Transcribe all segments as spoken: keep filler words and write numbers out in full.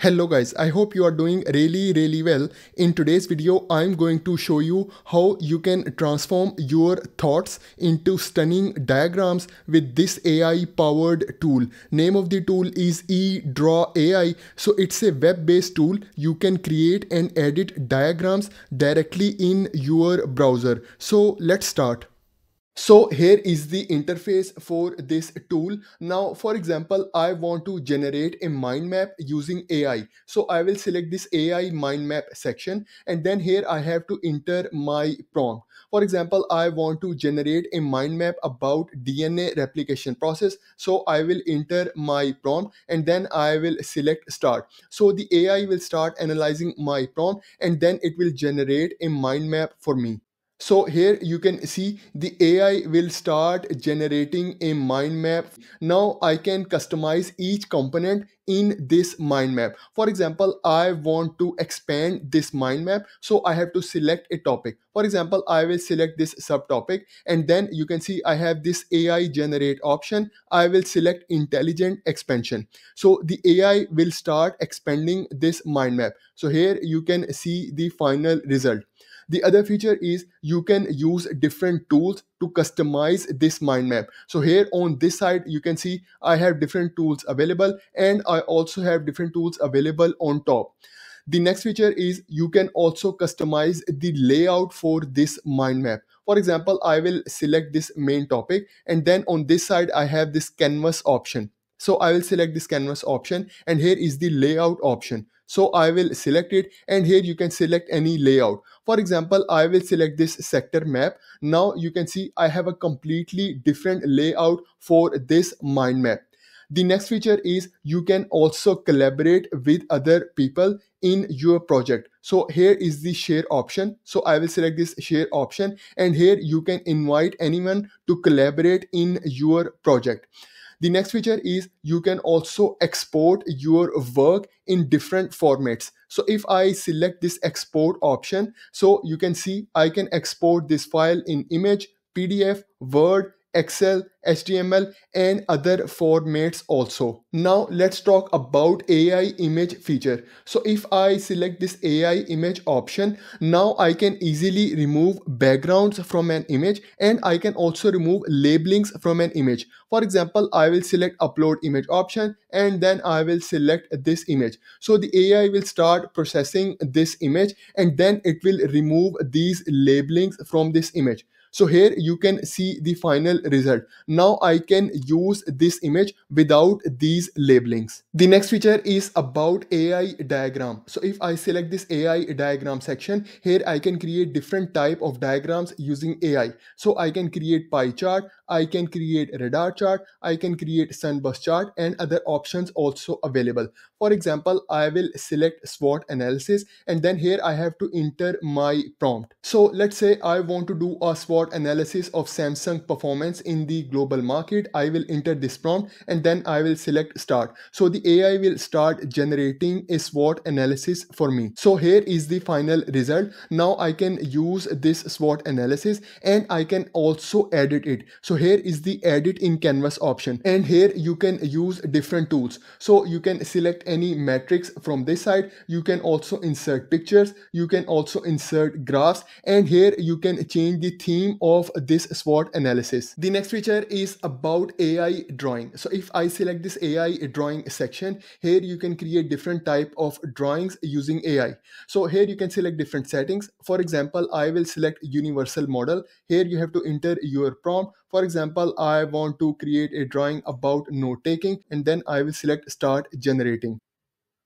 Hello guys, I hope you are doing really really well. In today's video, I'm going to show you how you can transform your thoughts into stunning diagrams with this A I powered tool. Name of the tool is Edraw dot A I. So it's a web-based tool. You can create and edit diagrams directly in your browser. So let's start. So here is the interface for this tool. Now, for example, I want to generate a mind map using A I. So I will select this A I mind map section, and then here I have to enter my prompt. For example, I want to generate a mind map about D N A replication process. So I will enter my prompt and then I will select start. So the A I will start analyzing my prompt and then it will generate a mind map for me. So here you can see the A I will start generating a mind map. Now I can customize each component in this mind map. For example, I want to expand this mind map. So I have to select a topic. For example, I will select this subtopic, and then you can see I have this A I generate option. I will select intelligent expansion. So the A I will start expanding this mind map. So here you can see the final result. The other feature is you can use different tools to customize this mind map. So here on this side, you can see I have different tools available, and I also have different tools available on top. The next feature is you can also customize the layout for this mind map. For example, I will select this main topic, and then on this side, I have this canvas option. So I will select this canvas option, and here is the layout option. So I will select it, and here you can select any layout. For example, I will select this sector map. Now you can see I have a completely different layout for this mind map. The next feature is you can also collaborate with other people in your project. So here is the share option. So I will select this share option, and here you can invite anyone to collaborate in your project. The next feature is you can also export your work in different formats. So if I select this export option, so you can see I can export this file in image, P D F, Word, Excel, H T M L, and other formats also. Now let's talk about A I image feature. So if I select this A I image option, now I can easily remove backgrounds from an image, and I can also remove labelings from an image. For example, I will select upload image option, and then I will select this image. So the A I will start processing this image, and then it will remove these labelings from this image. So here you can see the final result. Now I can use this image without these labelings. The next feature is about A I diagram. So if I select this A I diagram section, here I can create different type of diagrams using A I. So I can create pie chart, I can create radar chart, I can create sunburst chart, and other options also available. For example, I will select SWOT analysis, and then here I have to enter my prompt. So let's say I want to do a SWOT analysis of Samsung performance in the global market. I will enter this prompt, and then I will select start. So the A I will start generating a SWOT analysis for me. So here is the final result. Now I can use this SWOT analysis, and I can also edit it. So here is the edit in canvas option, and here you can use different tools. So you can select any matrix from this side. You can also insert pictures. You can also insert graphs, and here you can change the theme of this SWOT analysis. The next feature is about A I drawing. So if I select this A I drawing section, here you can create different type of drawings using A I. So here you can select different settings. For example, I will select universal model. Here you have to enter your prompt. For example, I want to create a drawing about note taking, and then I will select start generating.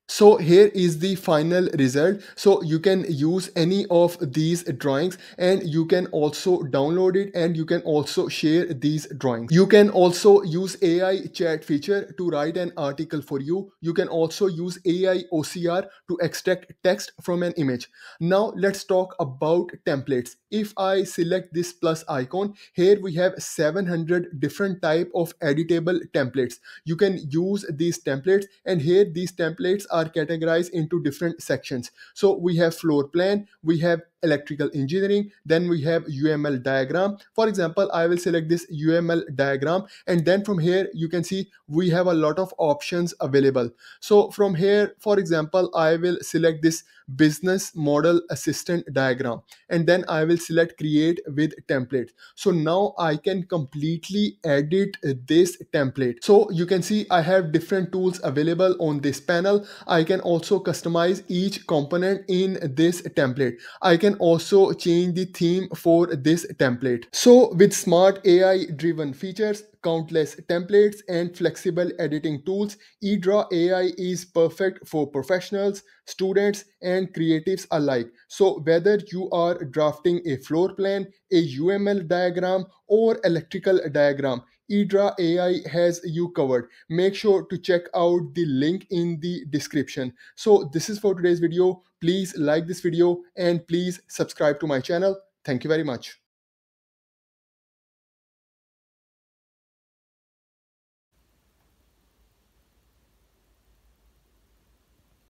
So here is the final result. So you can use any of these drawings, and you can also download it, and you can also share these drawings. You can also use A I chat feature to write an article for you. You can also use A I O C R to extract text from an image. Now let's talk about templates. If I select this plus icon, here we have seven hundred different type of editable templates. You can use these templates, and here these templates are categorized into different sections. So we have floor plan, we have electrical engineering. Then we have U M L diagram. For example, I will select this U M L diagram, and then from here you can see we have a lot of options available. So from here, for example, I will select this business model assistant diagram, and then I will select create with template. So now I can completely edit this template. So you can see I have different tools available on this panel. I can also customize each component in this template. I can also change the theme for this template. So with smart A I driven features, countless templates and flexible editing tools, Edraw dot A I is perfect for professionals, students and creatives alike. So whether you are drafting a floor plan, a U M L diagram or electrical diagram, Edraw dot A I has you covered. Make sure to check out the link in the description. So this is for today's video. Please like this video and please subscribe to my channel. Thank you very much.